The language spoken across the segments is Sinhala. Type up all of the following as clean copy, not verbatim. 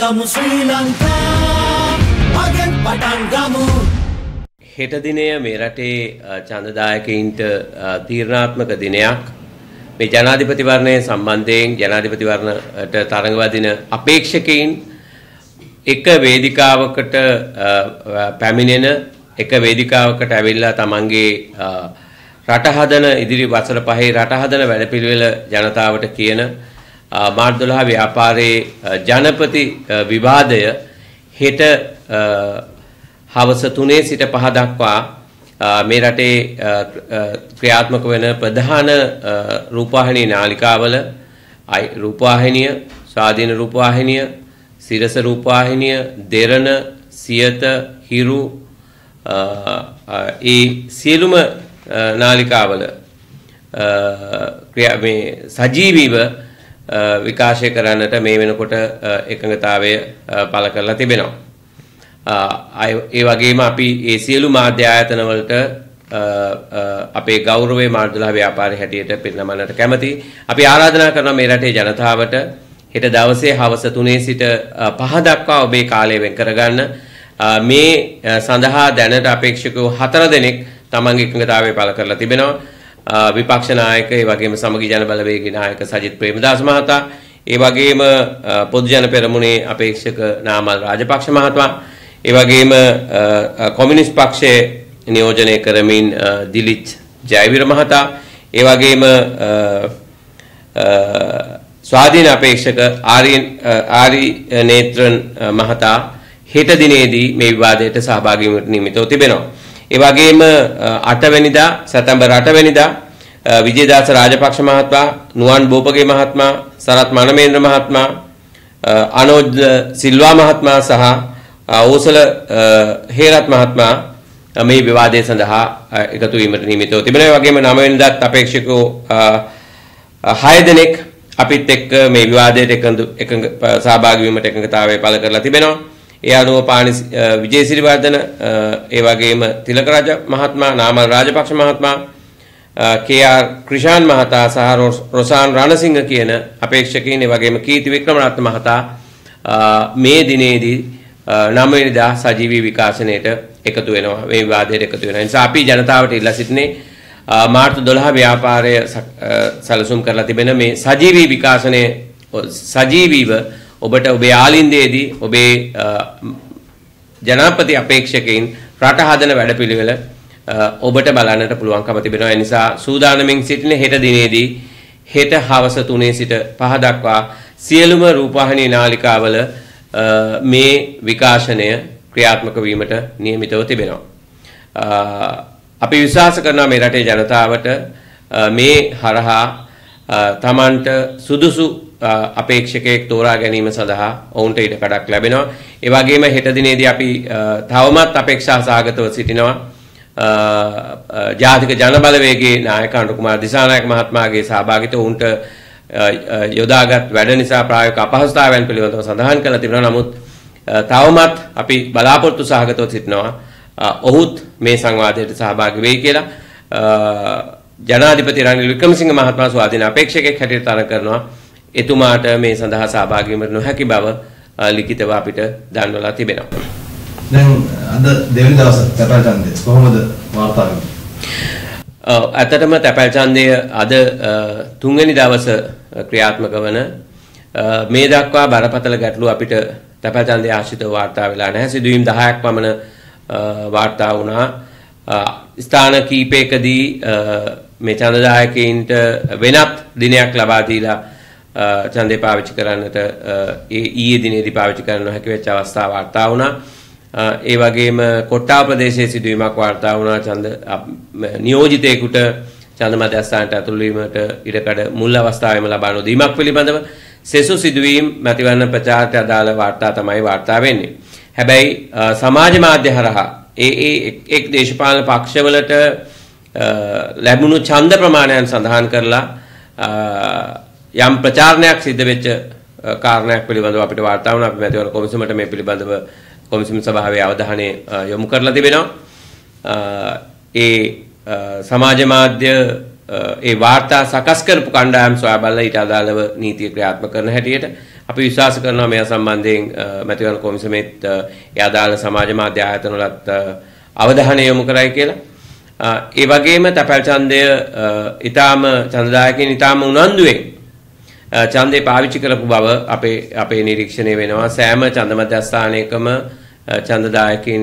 Gamu Sri Lanka Agen Patan Gamu හෙට දිනය මේ රටේ ඡන්දදායකයින්ට තීරණාත්මක දිනයක් මේ ජනාධිපති වර්ණය සම්බන්ධයෙන් ජනාධිපති වර්ණයට තරඟ වදින අපේක්ෂකයින් එක වේදිකාවකට පැමිණෙන එක වේදිකාවකට ඇවිල්ලා තමන්ගේ රට හදන ඉදිරි වසර පහේ රට හදන වැඩපිළිවෙල ජනතාවට කියන මාර්ච් 12 ව්‍යාපාරයේ ජනපති විවාදය හෙට හවස 3 සිට 5 දක්වා මේ රටේ ක්‍රියාත්මක වෙන ප්‍රධාන රූපවාහිනී නාලිකාවල රූපවාහිනිය ස්වාධීන රූපවාහිනිය සිරස රූපවාහිනිය දෙරණ සියත හිරු ඒ සියලුම නාලිකාවල ක්‍රියා මේ සජීවීව විකාශය කරන්නට මේ වෙනකොට එකඟතාවය පළ කරලා තිබෙනවා ඒ වගේම අපි ඒ සියලු මාධ්‍ය ආයතන වලට අපේ ගෞරවයේ මාර්ච් 12 ව්‍යාපාරයේ හැටියට පිරිනමන්නට කැමතියි. අපි ආරාධනා කරනවා මේ රටේ ජනතාවට හෙට දවසේ හවස 3 සිට 5 දක්වා ඔබේ කාලය වෙන් කරගන්න. මේ සඳහා දැනට අපේක්ෂකයෝ 4 දෙනෙක් තමන්ගේ එකඟතාවය පළ කරලා තිබෙනවා. විපක්ෂ නායක ඒ වගේම සමගි ජන බලවේගයේ නායක සජිත් ප්‍රේමදාස මහතා, ඒ වගේම පොදු ජන පෙරමුණේ අපේක්ෂක නාමල් රාජපක්ෂ මහතා, ඒ වගේම කොමියුනිස්ට් පක්ෂයේ නියෝජනය කරමින් dilith jayaweera මහතා, ඒ වගේම ස්වාධීන අපේක්ෂක අරියනේත්තිරන් මහතා හෙට දිනේදී මේ විවාදයට සහභාගී වීමට නියමිතව තිබෙනවා. ඒ වගේම 8 වෙනිදා සැප්තැම්බර් 8 වෙනිදා විජේදාස රාජපක්ෂ මහත්මයා, නුවන් බෝපගේ මහත්මයා, සරත් මනමේන්ද්‍ර මහත්මයා, අනෝජ් සිල්වා මහත්මයා සහ ඕසල හේරත් මහත්මයා මේ විවාදයේ සඳහා එකතු වීමට නියමිතව තිබෙනවා. ඒ වගේම 9 වෙනිදාත් අපේක්ෂකෝ 6 දෙනෙක් අපිත් එක්ක මේ විවාදයට එකඟ සහභාගී වීමට එකඟතාවය පළ කරලා තිබෙනවා. ඒ අනුව පානි විජේසිරිවර්ධන, ඒ වගේම තිලකරාජ මහත්මයා, නාමල් රාජපක්ෂ මහත්මයා, KR ක්‍රිෂාන් මහතා සහ රොසාන් රණසිංහ කියන අපේක්ෂකයින්, ඒ වගේම කීර්ති වික්‍රමරත්න මහතා මේ දිනේදී 9 වෙනිදා සජීවී විකාශනයේට එකතු වෙනවා, මේ විවාදයට එකතු වෙනවා. ඒ නිසා අපි ජනතාවට ඉල්ලා සිටින්නේ මාර්ච් 12 ව්‍යාපාරය සැලසුම් කරලා තිබෙන මේ සජීවී විකාශනයේ සජීවීව ඔබට ඔබේ ආලින්දයේදී ඔබේ ජනාධිපති අපේක්ෂකයින් රට හදන වැඩපිළිවෙල ඔබට බලන්නට පුළුවන්කම තිබෙනවා. ඒ නිසා සූදානමින් සිටින හෙට දිනේදී හෙට හවස 3 සිට 5 දක්වා සියලුම රූපවාහිනී නාලිකාවල මේ විකාශනය ක්‍රියාත්මක වීමට නියමිතව තිබෙනවා. අපි විශ්වාස කරනවා මේ රටේ ජනතාවට මේ හරහා තමන්ට සුදුසු අපේක්ෂකයෙක් තෝරා ගැනීම සඳහා ඔවුන්ට ඉඩ කඩක් ලැබෙනවා. ඒ වගේම හෙට දිනේදී අපි තවමත් අපේක්ෂා සාගතව සිටිනවා. ජාතික ජන බලවේගයේ නායක අනුර කුමාර දිසානායක මහත්මයාගේ සහභාගීත්වය ඔවුන්ට යොදාගත් වැඩ නිසා ප්‍රායෝගික අපහසුතාවයන් පිළිබඳව සඳහන් කළ තිබෙනවා. නමුත් තවමත් අපි බලාපොරොත්තු සහගතව සිටිනවා ඔහුත් මේ සංවාදයට සහභාගී වෙයි කියලා. ජනාධිපති රනිල් වික්‍රමසිංහ මහත්මයා ස්වාධීන අපේක්ෂකෙක් හැටියට තරඟ කරනවා. එතුමාට මේ සඳහා සහභාගී වීමට නොහැකි බව ලිඛිතව අපිට දන්වලා තිබෙනවා. දැන් අද දෙවන දවසේ තැපැල් ඡන්දය කොහොමද වාර්තා වෙන්නේ? ඇත්තටම තැපැල් ඡන්දය අද 3 වෙනි දවසේ ක්‍රියාත්මක වන මේ දක්වා බරපතල ගැටලු අපිට තැපැල් ඡන්දය ආශ්‍රිතව වාර්තා වෙලා නැහැ. සිදුවීම් 10ක් පමණ වාර්තා වුණා. ස්ථාන කීපයකදී මේ ඡන්දදායකයින්ට වෙනත් දිනයක් ලබා දීලා ඡන්දය පාවිච්චි කරන්නට ඊයේ දිනේදී පාවිච්චි කරන්න හැකි වෙච්ච අවස්ථා වාර්තා වුණා. ඒ වගේම කොට්ටා ප්‍රදේශයේ සිදුවීමක් වාර්තා වුණා. ඡන්ද නියෝජිතයෙකුට ඡන්ද මධ්‍යස්ථානයට ඇතුළු වීමට ඉඩකඩ මුල් අවස්ථාවේම ලබා නොදීමක් පිළිබඳව සෙසු සිදුවීම් මැතිවරණ ප්‍රචාරයට අදාළ වාර්තා තමයි වාර්තා වෙන්නේ. හැබැයි සමාජ මාධ්‍ය හරහා එක් දේශපාලන පක්ෂවලට ලැබුණු ඡන්ද ප්‍රමාණයන් සඳහන් කරලා යම් ප්‍රචාරණයක් සිද්ධ වෙච්ච කාරණයක් පිළිබඳව අපිට වාර්තා වුණා. අපි මැතිවරණ කොමිසමට මේ පිළිබඳව කොමිසම සභාවේ අවධානය යොමු කරලා තිබෙනවා. සමාජ මාධ්‍ය වාර්තා සකස් කරපු කණ්ඩායම් සොයා බලලා ඊට අදාළව නීතිය ක්‍රියාත්මක කරන හැටියට අපි විශ්වාස කරනවා මේ සම්බන්ධයෙන් මැතිවරණ කොමිසමේත් යදාළ සමාජ මාධ්‍ය ආයතන වලත් අවධානය යොමු කරයි කියලා. ඒ වගේම තැපැල් ඡන්දය ඊටාම ඡන්දදායකයන් ඊටාම උනන්දුවෙන් ඡන්දේ පාවිච්චි කරපු බව අපේ නිරීක්ෂණය වෙනවා. සෑම ඡන්ද මධ්‍යස්ථානයකම ඡන්දදායකයන්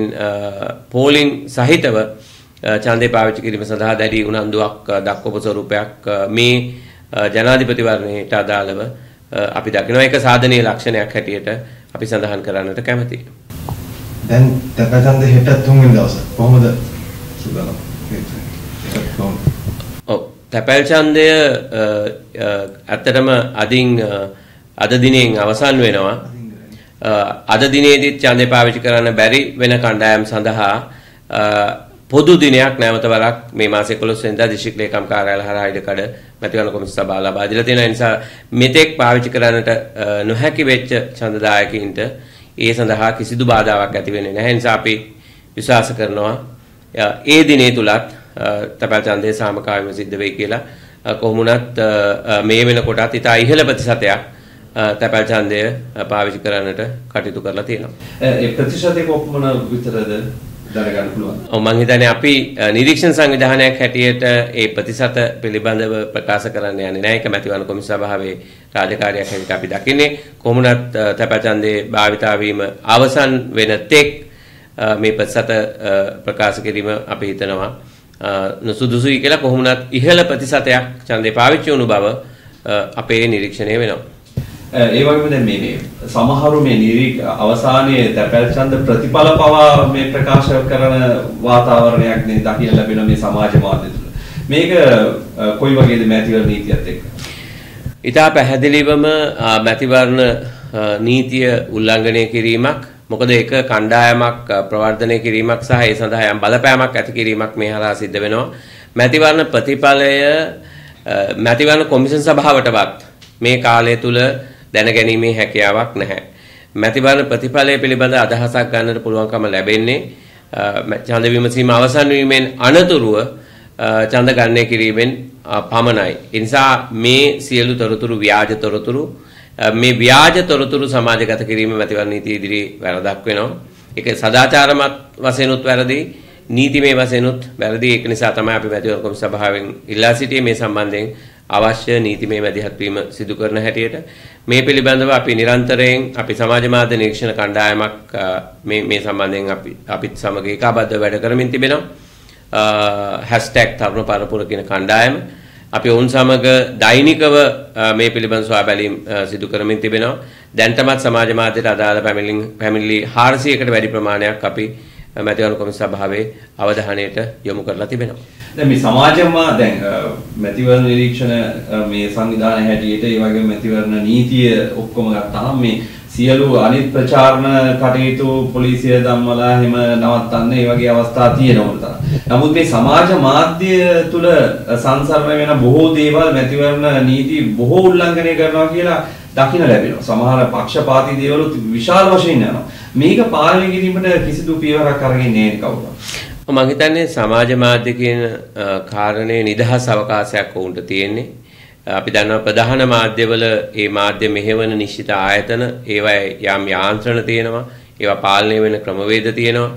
පෝලිං සහිතව ඡන්දේ පාවිච්චි කිරීම සඳහා දැඩි උනන්දුවක් දක්වපු ස්වරූපයක් මේ ජනාධිපති වර්ණයට අදාළව අපි දකිනවා. ඒක සාධනීය ලක්ෂණයක් හැටියට අපි සඳහන් කරන්නට කැමැතියි. දැන් තකසන්ද හෙට 3 වෙනි දවසේ කොහොමද සුබලම් ඔව් තැපැල් ඡන්දය ඇත්තටම අද දිනෙන් අවසන් වෙනවා. අද දිනේදී ඡන්දය පාවිච්චි කරන්න බැරි වෙන කණ්ඩායම් සඳහා පොදු දිනයක් නැවත වරක් මේ මාසේ 11 වෙනිදා දිස්ත්‍රික් ලේකම් කාර්යාලය හරහා ඉදකඩ මැතිවරණ කොමිසම සභාව ලබා දීලා තියෙන නිසා මෙතෙක් පාවිච්චි කරන්නට නොහැකි වෙච්ච ඡන්දදායකින්ට ඒ සඳහා කිසිදු බාධාවක් ඇති වෙන්නේ නැහැ. නිසා අපි විශ්වාස කරනවා ඒ දිනේ තුලත් තැපැල් ඡන්දයේ සාමකාමීව සිද්ධ වෙයි කියලා. කොහොම වුණත් මේ වෙනකොටත් ඉතා ඉහළ ප්‍රතිශතයක් තැපැල් ඡන්දය පාවිච්චි කරන්නට කටයුතු කරලා තියෙනවා. ඒ ප්‍රතිශතයේ කොපමණ විතරද मंगितने अभी निरीक्षण संविधान हेटियट ए प्रतिशत पिलिबंधव प्रकाश करने निर्णायक मैथिवान को सभावे राजकार्य दाकिने कोमुनाथ तपाचंदे भावितावीम आवसान वेन तेक मे प्रतिशत प्रकाश किरीम अभी हितनवा नुसुदुसुई केला कोमुनाथ इहल प्रतिशत या चंदे पाविच्य अनुभव अपे निरीक्षणे वेनवा ඒ වගේම දැන් මේ සමහරු මේ නිරීක්ෂ අවසානයේ තැපැල් ඡන්ද ප්‍රතිඵල පවා මේ ප්‍රකාශ කරන වාතාවරණයක් නේ දකින්න ලැබෙන මේ සමාජ මාධ්‍ය තුල. මේක කොයි වගේද මැතිවරණ නීතියත් එක්ක? ඊට පැහැදිලිවම මැතිවරණ නීතිය උල්ලංඝනය කිරීමක්. මොකද ඒක කණ්ඩායමක් ප්‍රවර්ධනය කිරීමක් සහ ඒ සඳහා යම් බලපෑමක් ඇති කිරීමක් මේ හරහා සිද්ධ වෙනවා. මැතිවරණ ප්‍රතිඵලය මැතිවරණ කොමිෂන් සභාවටවත් මේ කාලය තුල දැනගැනීමේ හැකියාවක් නැහැ. මැතිවරණ ප්‍රතිඵලය පිළිබඳ අදහසක් ගන්නට පුළුවන්කම ලැබෙන්නේ ඡන්ද විමසීම අවසන් වීමෙන් අනතුරුව ඡන්ද ගණනය කිරීමෙන් පමණයි. ඒ නිසා මේ සියලු තොරතුරු ව්‍යාජ තොරතුරු මේ ව්‍යාජ තොරතුරු සමාජගත කිරීම මැතිවරණ නීතිය ඉදිරියේ වැරදක් වෙනවා. ඒක සදාචාරමත් වශයෙන් උත් වැරදි, නීතිමය වශයෙන් උත් වැරදි. ඒක නිසා තමයි අපි මැතිවරණ කොමිසම සභාවෙන් ඉල්ලා සිටියේ මේ සම්බන්ධයෙන් අවශ්‍ය නීතිමය මැදිහත්වීම සිදු කරන හැටියට. මේ පිළිබඳව අපි නිරන්තරයෙන් අපි සමාජ මාධ්‍ය නිරීක්ෂණ කණ්ඩායමක් මේ සම්බන්ධයෙන් අපිත් සමග ඒකාබද්ධව වැඩ කරමින් තිබෙනවා. #තරුණ පරපුර කියන කණ්ඩායම අපි ඔවුන් සමග දෛනිකව මේ පිළිබඳ සොයා බැලීම් සිදු කරමින් තිබෙනවා. දැන් තමත් සමාජ මාධ්‍යට අදාළ පැමිණිලි 400කට වැඩි ප්‍රමාණයක් අපි මැතිවරණ කොමිසම සභාවේ අවධානයට යොමු කරලා තිබෙනවා. දැන් මේ සමාජමා දැන් මැතිවරණ නිරීක්ෂණ මේ සංවිධානය හැටියට ඒ වගේම මැතිවරණ නීතිය ඔක්කොම ගත්තාම මේ සියලු අනිත් ප්‍රචාරණ කටයුතු පොලිසිය ධම්මලා හිම නවත්තන්න ඒ වගේ අවස්ථා තියෙනවා. නමුත් මේ සමාජ මාධ්‍ය තුල සංසරණ වෙන බොහෝ දේවල් මැතිවරණ නීති බොහෝ උල්ලංඝනය කරනවා කියලා දකින්න ලැබෙනවා. සමහර පක්ෂපාතී දේවලුත් විශාල වශයෙන් යනවා. මේක පාලනය කිරීමට කිසිදු පියවරක් අරගෙන නැහැ කවුද? මම හිතන්නේ සමාජ මාධ්‍ය කියන කාරණේ නිදහස් අවකාශයක් වුණට තියෙන්නේ. අපි දන්නවා ප්‍රධාන මාධ්‍යවල මේ මාධ්‍ය මෙහෙවන නිශ්චිත ආයතන ඒවායේ යම් යාන්ත්‍රණ තියෙනවා. ඒවා පාලනය වෙන ක්‍රමවේද තියෙනවා.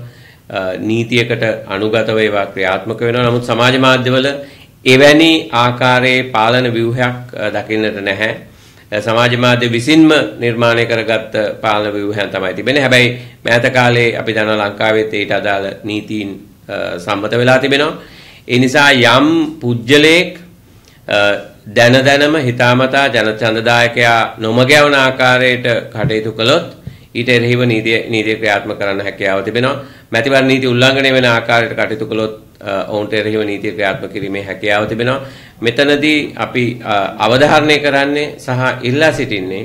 නීතියකට අනුගතව ඒවා ක්‍රියාත්මක වෙනවා. නමුත් සමාජ මාධ්‍යවල එවැනි ආකාරයේ පාලන ව්‍යුහයක් දකින්නට නැහැ. සමාජ මාධ්‍ය විසින්ම නිර්මාණය කරගත් පාලන ව්‍යුහයන් තමයි තිබෙන්නේ. හැබැයි මෑත කාලේ අපි දන්න ලංකාවේ ඊට අදාළ නීතියින් සම්මත වෙලා තිබෙනවා. ඒ නිසා යම් පුජ්‍යලේක් දැනම හිතාමතා ජනචන්දදායකයා නොමග යවන ආකාරයට කටයුතු කළොත් ඊට එරෙහිව නීතිය ක්‍රියාත්මක කරන්න හැකියාව තිබෙනවා. මැතිවරණ නීති උල්ලංඝනය වෙන ආකාරයට කටයුතු කළොත් ඔවුන්ට එරෙහිව නීතිය ක්‍රියාත්මක කිරීමේ හැකියාව තිබෙනවා. මෙතනදී අපි අවධාරණය කරන්නේ සහ ඉල්ලා සිටින්නේ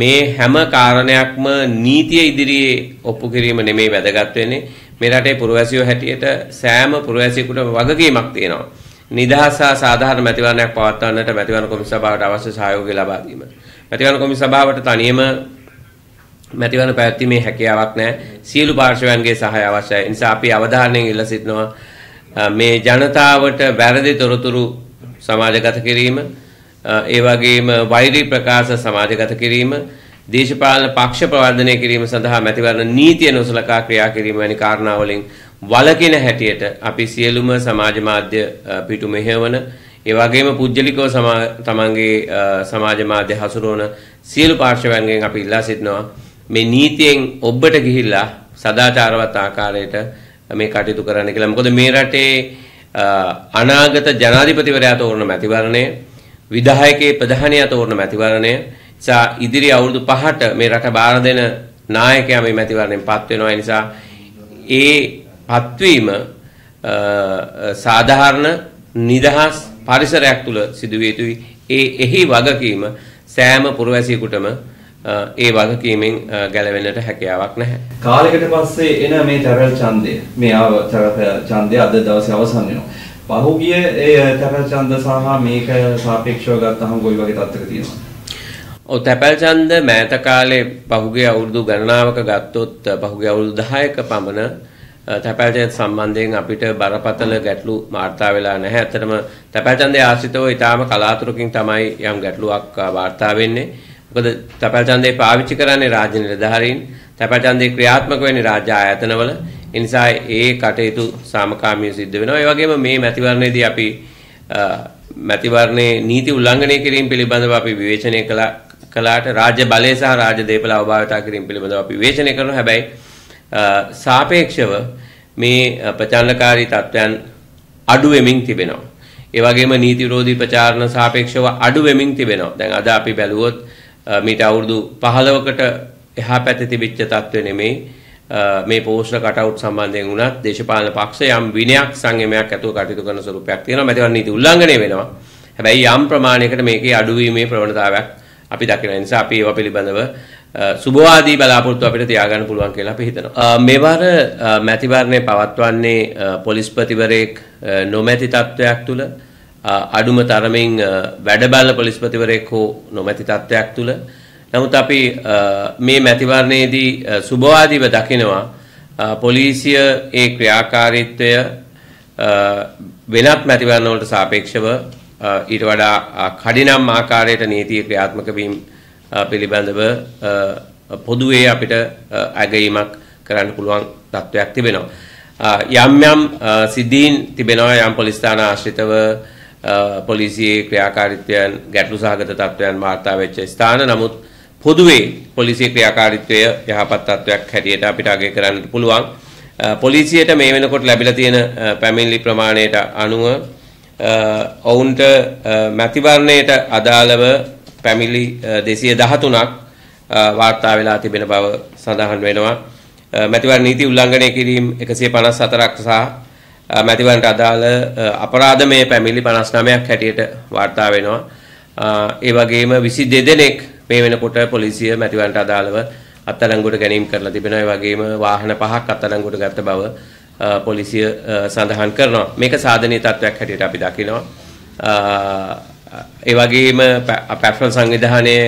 මේ හැම කාරණයක්ම නීතිය ඉදිරියේ ඔප්පු කිරීම නෙමෙයි වැදගත් වෙන්නේ. මේ රටේ පුරවැසියෝ හැටියට සෑම පුරවැසියෙකුටම වගකීමක් තියෙනවා. නිදහස සහ සාධාරණ මැතිවරණයක් පවත්වන්නට මැතිවරණ කොමිසම සභාවට අවශ්‍ය සහයෝගය ලබා දීම. මැතිවරණ කොමිසම සභාවට තනියම මැතිවරණ පැවැත්වීමේ හැකියාවක් නැහැ. සියලු පාර්ශවයන්ගේ සහාය අවශ්‍යයි. ඒ නිසා අපි අවධානයෙන් ඉල්ලා සිටිනවා මේ ජනතාවට වැරදි තොරතුරු සමාජගත කිරීම एवगेम वायरी प्रकाश सामाजिकगत किरीम දේශපාලන පක්ෂ ප්‍රවර්ධනය කිරීම සඳහා මැතිවරණ නීතිය නොසලකා ක්‍රියා කිරීම වැනි කාරණා වලින් වළකින හැටියට අපි සියලුම සමාජ මාධ්‍ය පිටු මෙහෙවන ඒ වගේම පුජ්‍යලිකව තමන්ගේ සමාජ මාධ්‍ය හසුරවන සියලු පාර්ශවයන්ගෙන් අපි ඉල්ලා සිටිනවා මේ නීතියෙන් ඔබට ගිහිල්ලා සදාචාරවත් ආකාරයට මේ කටයුතු කරන්න කියලා. මොකද මේ රටේ අනාගත ජනාධිපතිවරයා තෝරන මැතිවරණය විධායකයේ ප්‍රධානියා තෝරන මැතිවරණය සා ඉදිරි අවුරුදු 5ට මේ රට බාර දෙන නායකයා මේ මැතිවරණයෙන් පත් වෙනවා. ඒ නිසා ඒ පත්වීම සාධාරණ නිදහස් පරිසරයක් තුල සිදු විය යුතුයි. එහි වගකීම සෑම පුරවැසියෙකුටම ඒ වගකීමෙන් ගැලවෙන්නට හැකියාවක් නැහැ. කාලයකට පස්සේ එන මේ තරල් ඡන්දය මේ ආව තරල් ඡන්දය අද දවසේ අවසන් වෙනවා. පහුගිය ඒ තරල් ඡන්ද සහ මේක සාපේක්ෂව ගත්තහම කොයි වගේ තත්ත්වයක තියෙනවද? ඔය තැපැල් ඡන්ද මෑත කාලේ පහුගිය අවුරුදු ගණනාවක ගත්තොත් පහුගිය අවුරුදු 10ක පමණ තැපැල් ඡන්ද සම්බන්ධයෙන් අපිට බරපතල ගැටලු වාර්තා වෙලා නැහැ. ඇත්තටම තැපැල් ඡන්දය ආශ්‍රිතව ඊටාම කලාතුරකින් තමයි යම් ගැටලුවක් වාර්තා වෙන්නේ. මොකද තැපැල් ඡන්දේ පාවිච්චි කරන්නේ රාජ්‍ය නිලධාරීන්, තැපැල් ඡන්දේ ක්‍රියාත්මක වෙන්නේ රාජ්‍ය ආයතනවල. ඒ නිසා ඒ කටයුතු සාමකාමීව සිද්ධ වෙනවා. ඒ වගේම මේ මැතිවරණයේදී අපි මැතිවරණයේ නීති උල්ලංඝනය කිරීම පිළිබඳව අපි විවේචනය කළා. කලාට රාජ්‍ය බලය සහ රාජ්‍ය දේපල අවභාවිතා කිරීම පිළිබඳව අපි විවේචනය කරනවා. හැබැයි සාපේක්ෂව මේ ප්‍රචාරණකාරී තත්ත්වයන් අඩු වෙමින් තිබෙනවා. ඒ වගේම නීති විරෝධී ප්‍රචාරණ සාපේක්ෂව අඩු වෙමින් තිබෙනවා. දැන් අද අපි බැලුවොත් මීට අවුරුදු 15කට එහා පැත්තේ තිබිච්ච තත්ත්වෙ නෙමෙයි මේ පෝස්ටර් කටවුට් සම්බන්ධයෙන් උනත් දේශපාලන පක්ෂ යම් විනයක් සංයමයක් ඇතුව කටයුතු කරන ස්වරූපයක් තියෙනවා. මැතිවරණ නීති උල්ලංඝනය වෙනවා. හැබැයි යම් ප්‍රමාණයකට මේකේ අඩුවීමේ ප්‍රවණතාවයක් අපි දකින නිසා අපි ඒවා පිළිබඳව සුබවාදී බලාපොරොත්තු අපිට තියාගන්න පුළුවන් කියලා අපි හිතනවා. මේවර මැතිවරණය පවත්වන්නේ පොලිස්පතිවරයෙක් නොමැති තත්ත්වයක් තුල අඩුම තරමින් වැඩ බලන පොලිස්පතිවරයෙක් හෝ නොමැති තත්ත්වයක් තුල. නමුත් අපි මේ මැතිවරණයේදී සුබවාදීව දකිනවා පොලිසිය ඒ ක්‍රියාකාරීත්වය වෙනත් මැතිවරණ වලට සාපේක්ෂව ඊට වඩා කඩිනම් ආකාරයට නීතිය ක්‍රියාත්මක වීම පිළිබඳව පොදුවේ අපිට අගයීමක් කරන්න පුළුවන් තත්ත්වයක් තිබෙනවා. යම් යම් සිද්ධීන් තිබෙනවා. යම් පොලිස් ස්ථාන ආශ්‍රිතව පොලිසියේ ක්‍රියාකාරීත්වයන් ගැටලු සහගත තත්ත්වයන් වාර්තා වෙච්ච ස්ථාන. නමුත් පොදුවේ පොලිසියේ ක්‍රියාකාරීත්වය යහපත් තත්ත්වයක් හැටියට අපිට අගය කරන්න පුළුවන්. පොලිසියට මේ වෙනකොට ලැබිලා තියෙන පැමිණිලි ප්‍රමාණයට අනුව ඔවුන්ට මැතිවරණයට අදාළව පැමිණිලි 213ක් වාර්තා වෙලා තිබෙන බව සඳහන් වෙනවා. මැතිවරණ නීති උල්ලංඝනය කිරීම 154ක් සහ මැතිවරණට අදාළ අපරාධමය පැමිණිලි 59ක් හැටියට වාර්තා වෙනවා. ඒ වගේම 22 දෙනෙක් මේ වෙනකොට පොලිසිය මැතිවරණට අදාළව අත්අඩංගුවට ගැනීම කරලා තිබෙනවා. ඒ වගේම වාහන 5ක් අත්අඩංගුවට ගත්ත බව පොලිසිය සඳහන් කරනවා. මේක සාධනීය තත්ත්වයක් හැටියට අපි දකිනවා. ඒ වගේම පැට්‍රල් සංවිධානයේ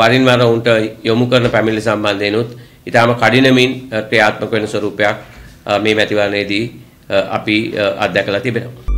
වරින් වර උන්ට යොමු කරන පැමිණිලි සම්බන්ධයෙන්ුත් ඊටාම කඩිනමින් ක්‍රියාත්මක වෙන ස්වරූපයක් මේ මැතිවරණයේදී අපි අත්දැකලා තිබෙනවා.